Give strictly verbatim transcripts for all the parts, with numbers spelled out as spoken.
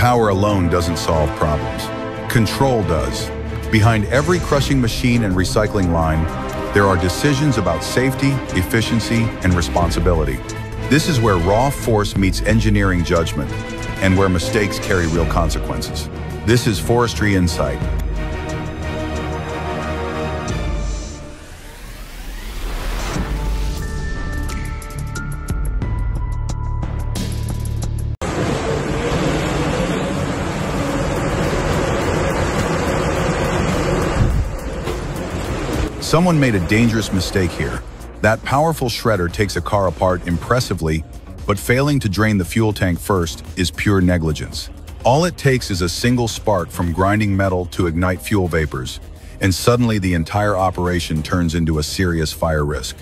Power alone doesn't solve problems. Control does. Behind every crushing machine and recycling line, there are decisions about safety, efficiency, and responsibility. This is where raw force meets engineering judgment and where mistakes carry real consequences. This is Forestry Insight. Someone made a dangerous mistake here. That powerful shredder takes a car apart impressively, but failing to drain the fuel tank first is pure negligence. All it takes is a single spark from grinding metal to ignite fuel vapors, and suddenly the entire operation turns into a serious fire risk.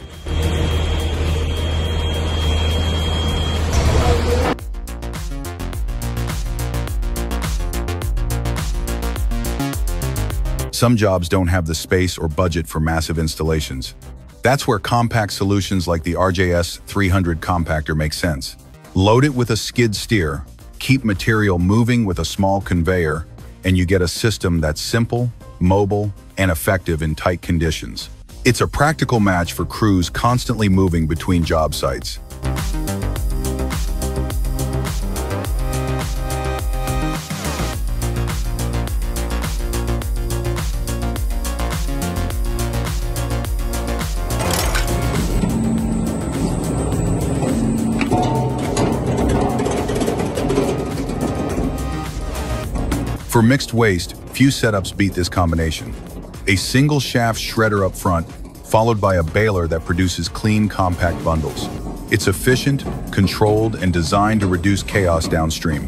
Some jobs don't have the space or budget for massive installations. That's where compact solutions like the R J S three hundred Compactor make sense. Load it with a skid steer, keep material moving with a small conveyor, and you get a system that's simple, mobile, and effective in tight conditions. It's a practical match for crews constantly moving between job sites. For mixed waste, few setups beat this combination. A single shaft shredder up front, followed by a baler that produces clean, compact bundles. It's efficient, controlled, and designed to reduce chaos downstream.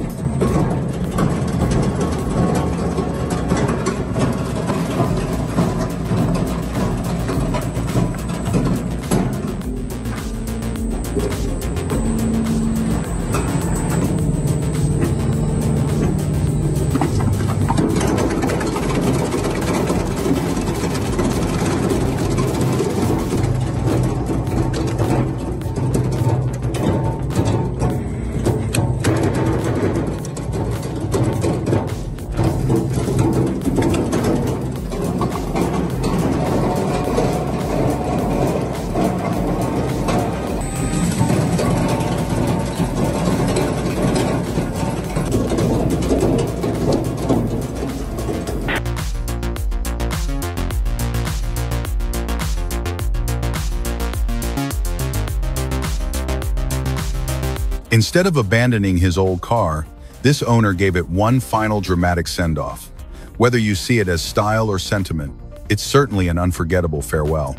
Instead of abandoning his old car, this owner gave it one final dramatic send-off. Whether you see it as style or sentiment, it's certainly an unforgettable farewell.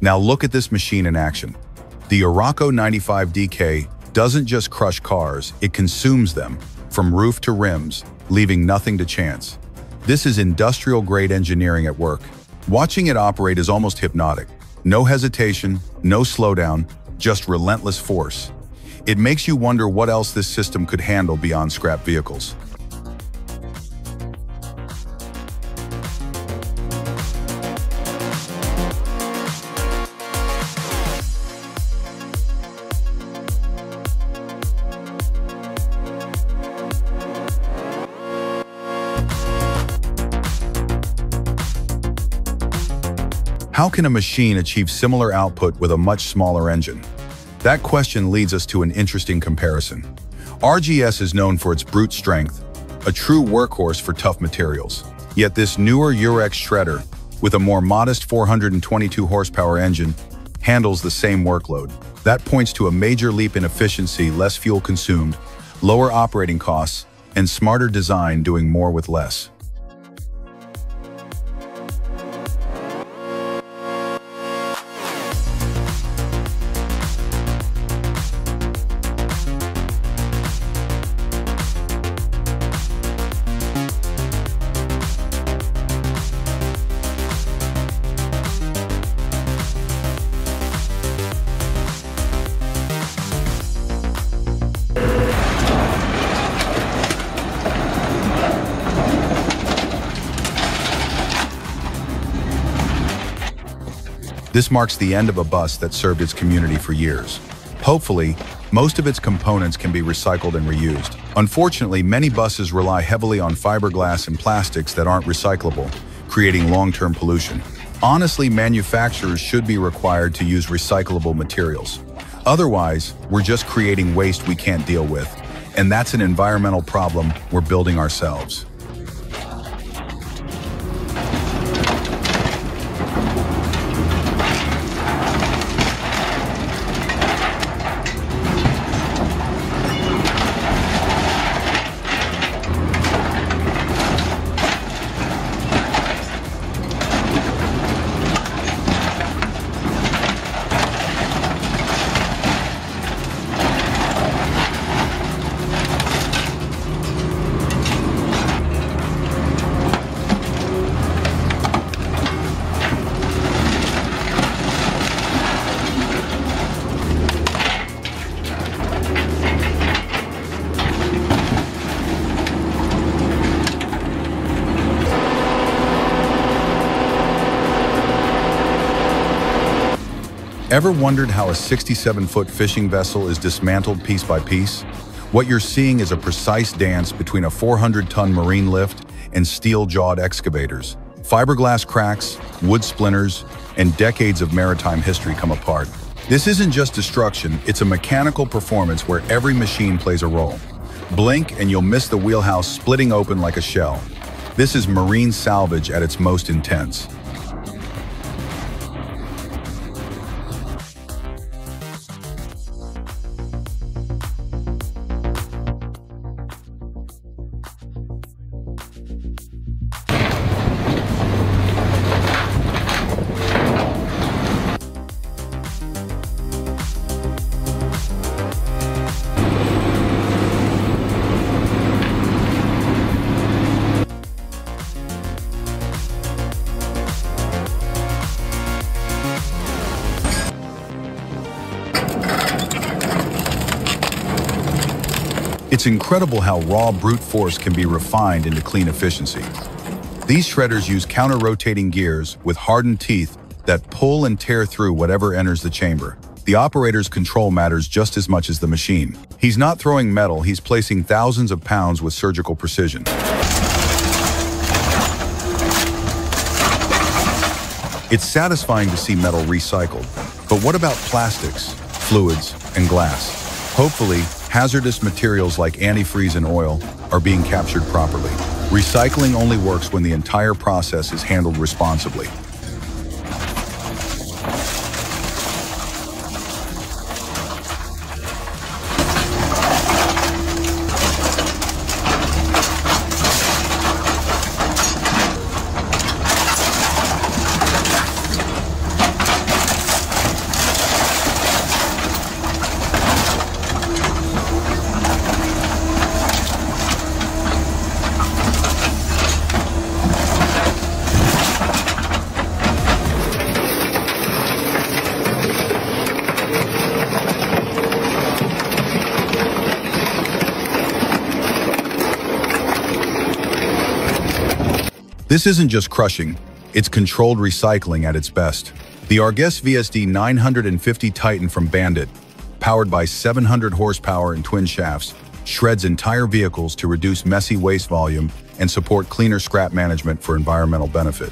Now look at this machine in action. The Araco ninety-five D K doesn't just crush cars, it consumes them, from roof to rims, leaving nothing to chance. This is industrial-grade engineering at work. Watching it operate is almost hypnotic. No hesitation, no slowdown, just relentless force. It makes you wonder what else this system could handle beyond scrap vehicles. How can a machine achieve similar output with a much smaller engine? That question leads us to an interesting comparison. R G S is known for its brute strength, a true workhorse for tough materials. Yet this newer Eurex shredder, with a more modest four hundred twenty-two horsepower engine, handles the same workload. That points to a major leap in efficiency, less fuel consumed, lower operating costs, and smarter design doing more with less. This marks the end of a bus that served its community for years. Hopefully, most of its components can be recycled and reused. Unfortunately, many buses rely heavily on fiberglass and plastics that aren't recyclable, creating long-term pollution. Honestly, manufacturers should be required to use recyclable materials. Otherwise, we're just creating waste we can't deal with, and that's an environmental problem we're building ourselves. Ever wondered how a sixty-seven foot fishing vessel is dismantled piece by piece? What you're seeing is a precise dance between a four hundred ton marine lift and steel-jawed excavators. Fiberglass cracks, wood splinters, and decades of maritime history come apart. This isn't just destruction, it's a mechanical performance where every machine plays a role. Blink and you'll miss the wheelhouse splitting open like a shell. This is marine salvage at its most intense. It's incredible how raw brute force can be refined into clean efficiency. These shredders use counter-rotating gears with hardened teeth that pull and tear through whatever enters the chamber. The operator's control matters just as much as the machine. He's not throwing metal, he's placing thousands of pounds with surgical precision. It's satisfying to see metal recycled, but what about plastics, fluids, and glass? Hopefully, hazardous materials like antifreeze and oil are being captured properly. Recycling only works when the entire process is handled responsibly. This isn't just crushing, it's controlled recycling at its best. The Argus V S D nine fifty Titan from Bandit, powered by seven hundred horsepower and twin shafts, shreds entire vehicles to reduce messy waste volume and support cleaner scrap management for environmental benefit.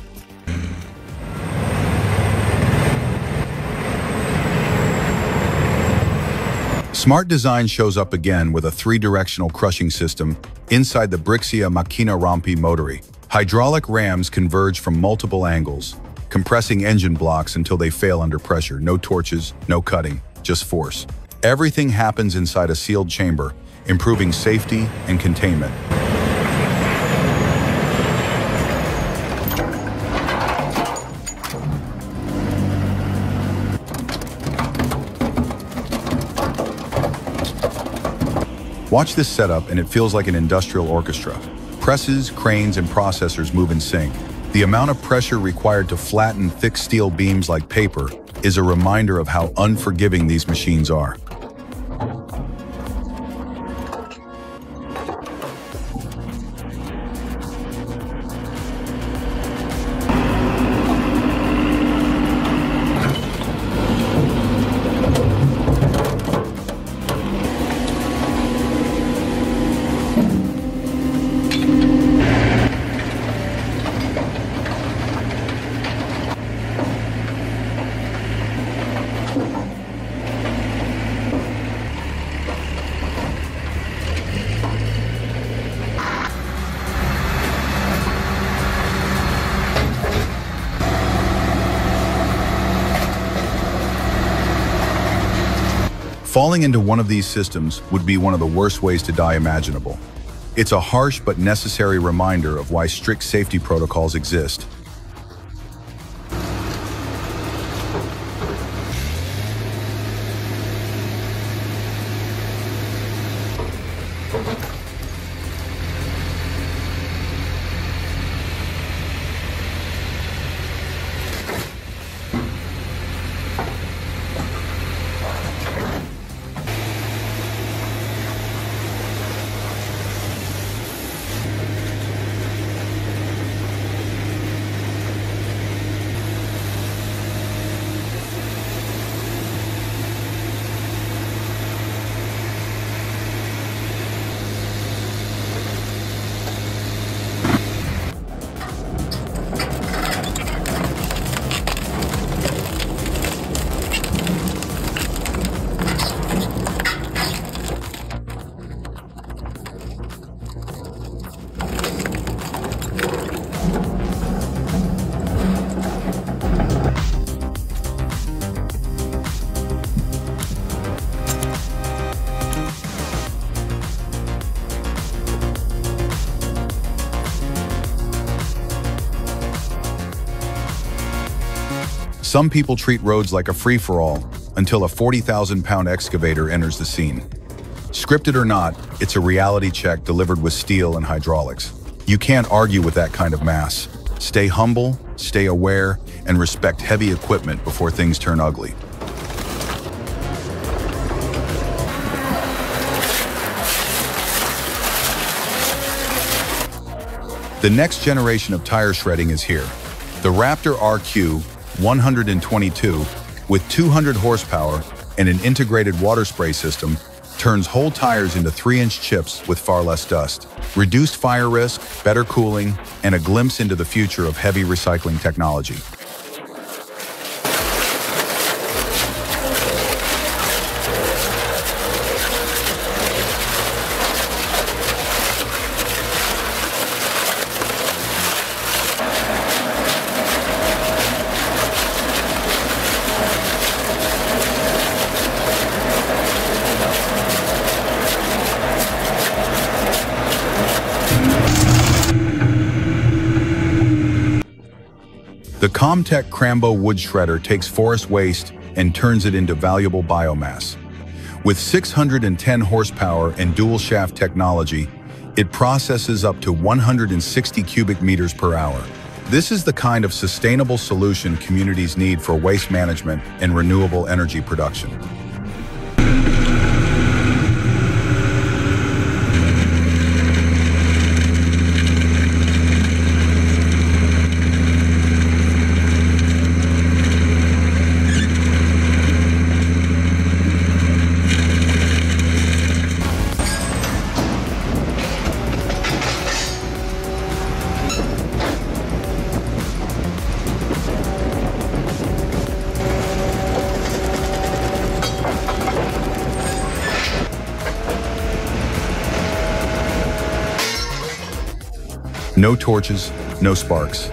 Smart design shows up again with a three-directional crushing system inside the Brixia Macchina Rompi Motori. Hydraulic rams converge from multiple angles, compressing engine blocks until they fail under pressure. No torches, no cutting, just force. Everything happens inside a sealed chamber, improving safety and containment. Watch this setup and it feels like an industrial orchestra. Presses, cranes, and processors move in sync. The amount of pressure required to flatten thick steel beams like paper is a reminder of how unforgiving these machines are. Falling into one of these systems would be one of the worst ways to die imaginable. It's a harsh but necessary reminder of why strict safety protocols exist. Some people treat roads like a free-for-all until a forty thousand pound excavator enters the scene. Scripted or not, it's a reality check delivered with steel and hydraulics. You can't argue with that kind of mass. Stay humble, stay aware, and respect heavy equipment before things turn ugly. The next generation of tire shredding is here. The Raptor R Q one twenty-two, with two hundred horsepower and an integrated water spray system, turns whole tires into three inch chips with far less dust. Reduced fire risk, better cooling, and a glimpse into the future of heavy recycling technology. The Comtech Crambo wood shredder takes forest waste and turns it into valuable biomass. With six hundred ten horsepower and dual shaft technology, it processes up to one hundred sixty cubic meters per hour. This is the kind of sustainable solution communities need for waste management and renewable energy production. No torches, no sparks,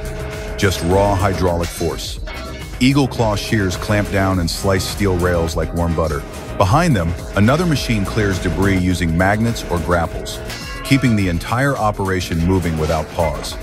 just raw hydraulic force. Eagle Claw shears clamp down and slice steel rails like warm butter. Behind them, another machine clears debris using magnets or grapples, keeping the entire operation moving without pause.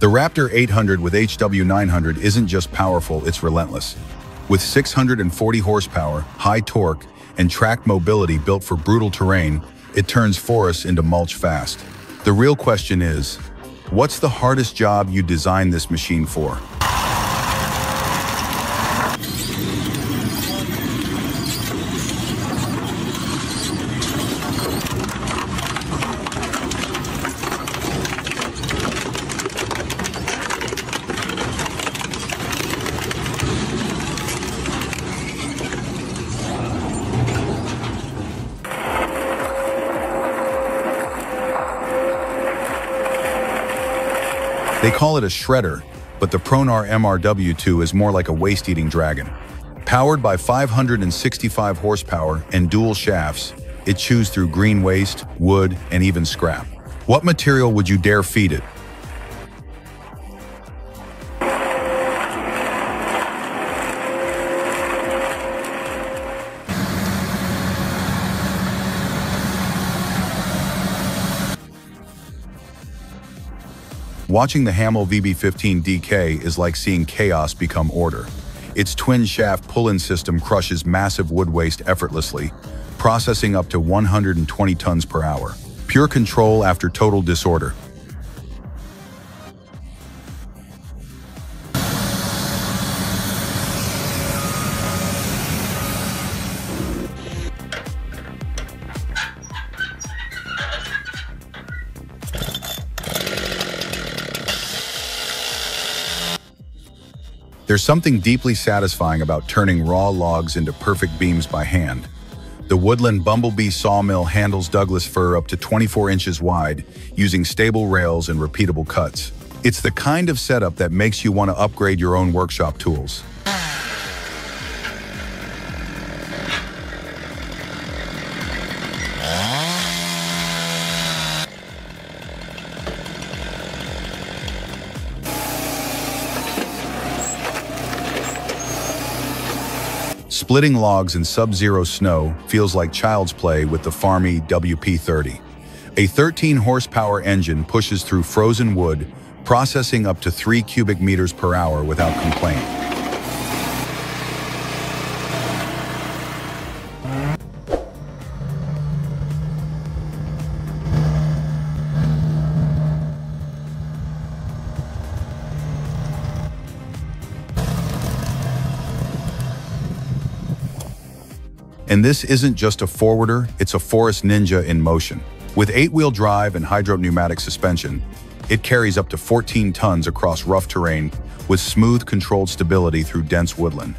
The Raptor eight hundred with H W nine hundred isn't just powerful, it's relentless. With six hundred forty horsepower, high torque, and track mobility built for brutal terrain, it turns forests into mulch fast. The real question is, what's the hardest job you designed this machine for? They call it a shredder, but the Pronar M R W two is more like a waste-eating dragon. Powered by five hundred sixty-five horsepower and dual shafts, it chews through green waste, wood, and even scrap. What material would you dare feed it? Watching the Hammel V B fifteen D K is like seeing chaos become order. Its twin-shaft pull-in system crushes massive wood waste effortlessly, processing up to one hundred twenty tons per hour. Pure control after total disorder. There's something deeply satisfying about turning raw logs into perfect beams by hand. The Woodland Bumblebee Sawmill handles Douglas fir up to twenty-four inches wide, using stable rails and repeatable cuts. It's the kind of setup that makes you want to upgrade your own workshop tools. Splitting logs in sub-zero snow feels like child's play with the Farmy W P thirty. A thirteen horsepower engine pushes through frozen wood, processing up to three cubic meters per hour without complaint. And this isn't just a forwarder, it's a forest ninja in motion. With eight-wheel drive and hydropneumatic suspension, it carries up to fourteen tons across rough terrain with smooth, controlled stability through dense woodland.